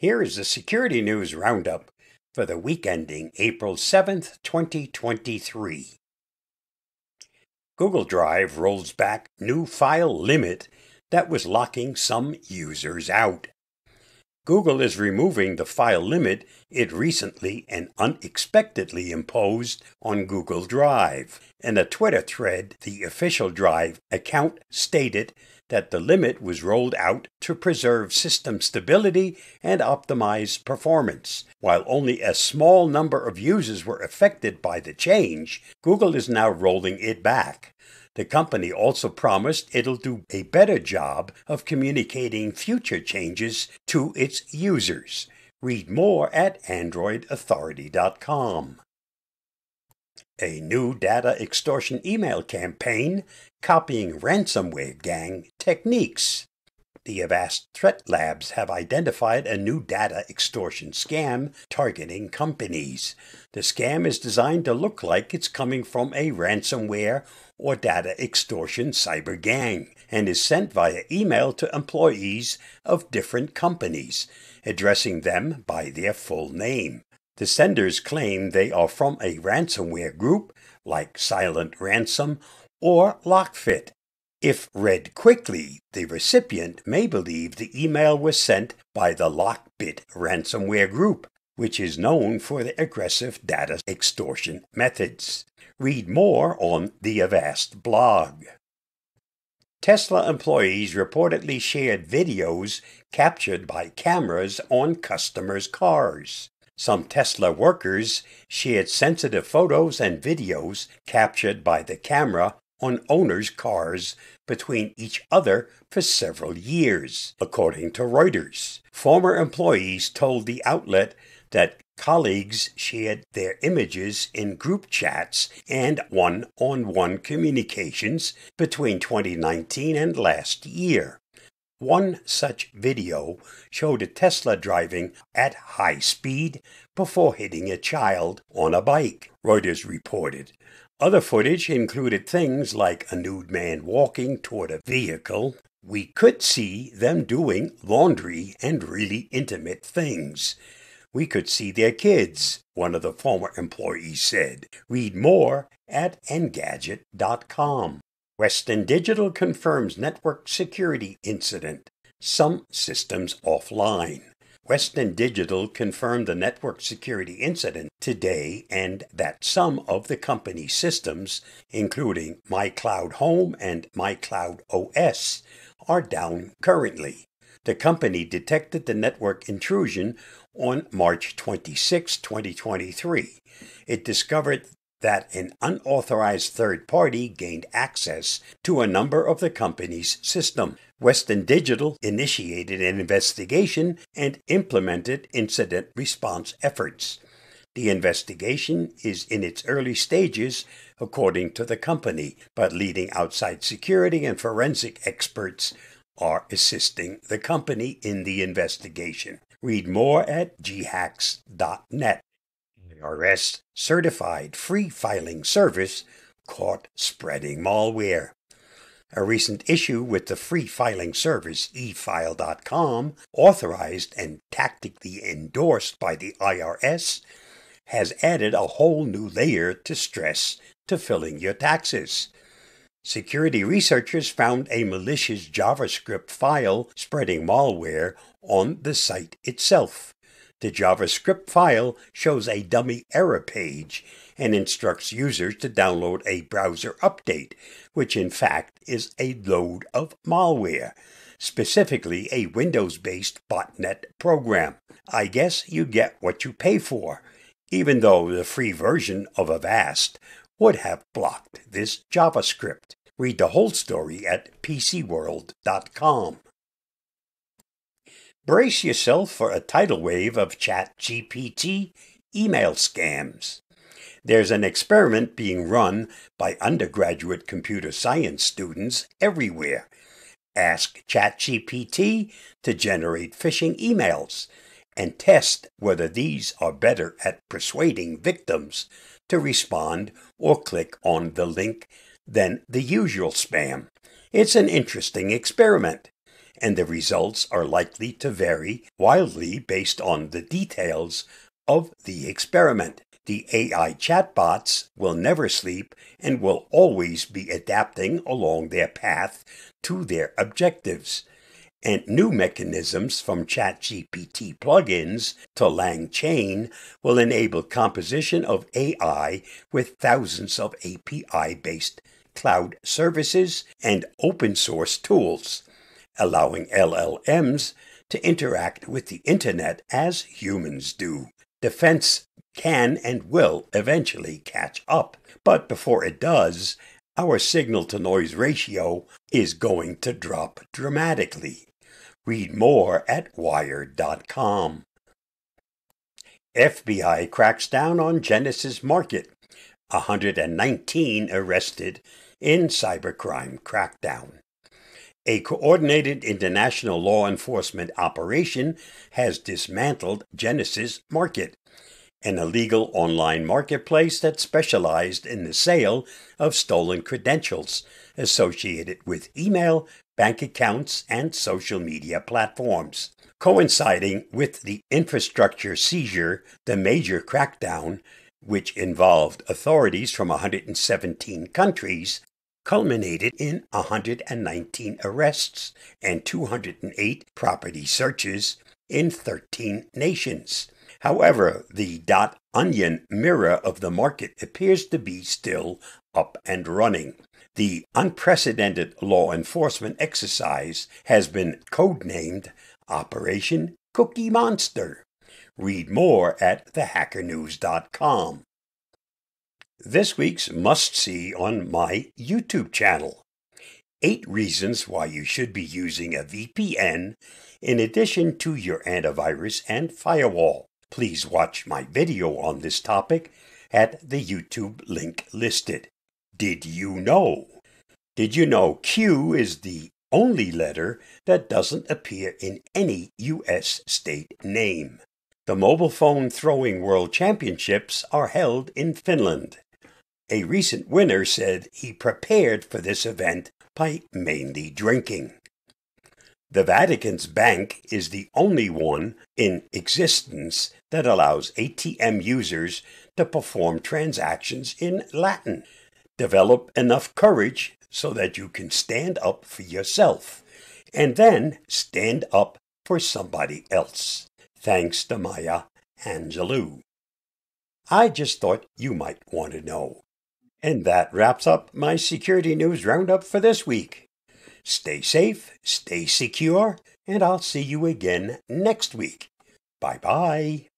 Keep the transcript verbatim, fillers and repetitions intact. Here is the security news roundup for the week ending April seventh, twenty twenty-three. Google Drive rolls back new file limit that was locking some users out. Google is removing the file limit it recently and unexpectedly imposed on Google Drive. In a Twitter thread, the official Drive account stated that the limit was rolled out to preserve system stability and optimize performance. While only a small number of users were affected by the change, Google is now rolling it back. The company also promised it'll do a better job of communicating future changes to its users. Read more at Android Authority dot com. A new data extortion email campaign copying ransomware gang techniques. The Avast Threat Labs have identified a new data extortion scam targeting companies. The scam is designed to look like it's coming from a ransomware or data extortion cyber gang and is sent via email to employees of different companies, addressing them by their full name. The senders claim they are from a ransomware group like Silent Ransom or LockBit. If read quickly, the recipient may believe the email was sent by the LockBit ransomware group, which is known for their aggressive data extortion methods. Read more on the Avast blog. Tesla employees reportedly shared videos captured by cameras on customers' cars. Some Tesla workers shared sensitive photos and videos captured by the camera on owners' cars between each other for several years, according to Reuters. Former employees told the outlet that colleagues shared their images in group chats and one-on-one communications between twenty nineteen and last year. One such video showed a Tesla driving at high speed before hitting a child on a bike, Reuters reported. Other footage included things like a nude man walking toward a vehicle. We could see them doing laundry and really intimate things. We could see their kids, one of the former employees said. Read more at Engadget dot com. Western Digital confirms network security incident. Some systems offline. Western Digital confirmed the network security incident today and that some of the company's systems, including My Cloud Home and My Cloud O S, are down currently. The company detected the network intrusion on March twenty-sixth, twenty twenty-three. It discovered that an unauthorized third party gained access to a number of the company's system. Western Digital initiated an investigation and implemented incident response efforts. The investigation is in its early stages, according to the company, but leading outside security and forensic experts are assisting the company in the investigation. Read more at g hacks dot net. I R S certified free filing service caught spreading malware. A recent issue with the free filing service e file dot com, authorized and tactically endorsed by the I R S, has added a whole new layer to stress to filling your taxes. Security researchers found a malicious JavaScript file spreading malware on the site itself. The JavaScript file shows a dummy error page and instructs users to download a browser update, which in fact is a load of malware, specifically a Windows-based botnet program. I guess you get what you pay for, even though the free version of Avast would have blocked this JavaScript. Read the whole story at p c world dot com. Brace yourself for a tidal wave of ChatGPT email scams. There's an experiment being run by undergraduate computer science students everywhere. Ask ChatGPT to generate phishing emails and test whether these are better at persuading victims to respond or click on the link than the usual spam. It's an interesting experiment. and the results are likely to vary wildly based on the details of the experiment. The A I chatbots will never sleep and will always be adapting along their path to their objectives. And new mechanisms from ChatGPT plugins to LangChain will enable composition of A I with thousands of A P I-based cloud services and open-source tools, allowing L L Ms to interact with the Internet as humans do. Defense can and will eventually catch up, but before it does, our signal-to-noise ratio is going to drop dramatically. Read more at Wired dot com. F B I cracks down on Genesis Market. one hundred nineteen arrested in cybercrime crackdown. A coordinated international law enforcement operation has dismantled Genesis Market, an illegal online marketplace that specialized in the sale of stolen credentials associated with email, bank accounts, and social media platforms. Coinciding with the infrastructure seizure, the major crackdown, which involved authorities from one hundred seventeen countries, culminated in one hundred nineteen arrests and two hundred eight property searches in thirteen nations. However, the .onion mirror of the market appears to be still up and running. The unprecedented law enforcement exercise has been codenamed Operation Cookie Monster. Read more at the hacker news dot com. This week's must-see on my YouTube channel. eight reasons why you should be using a V P N in addition to your antivirus and firewall. Please watch my video on this topic at the YouTube link listed. Did you know? Did you know Q is the only letter that doesn't appear in any U S state name? The Mobile Phone Throwing World Championships are held in Finland. A recent winner said he prepared for this event by mainly drinking. The Vatican's bank is the only one in existence that allows A T M users to perform transactions in Latin. Develop enough courage so that you can stand up for yourself, and then stand up for somebody else. Thanks to Maya Angelou. I just thought you might want to know. And that wraps up my Security News Roundup for this week. Stay safe, stay secure, and I'll see you again next week. Bye-bye.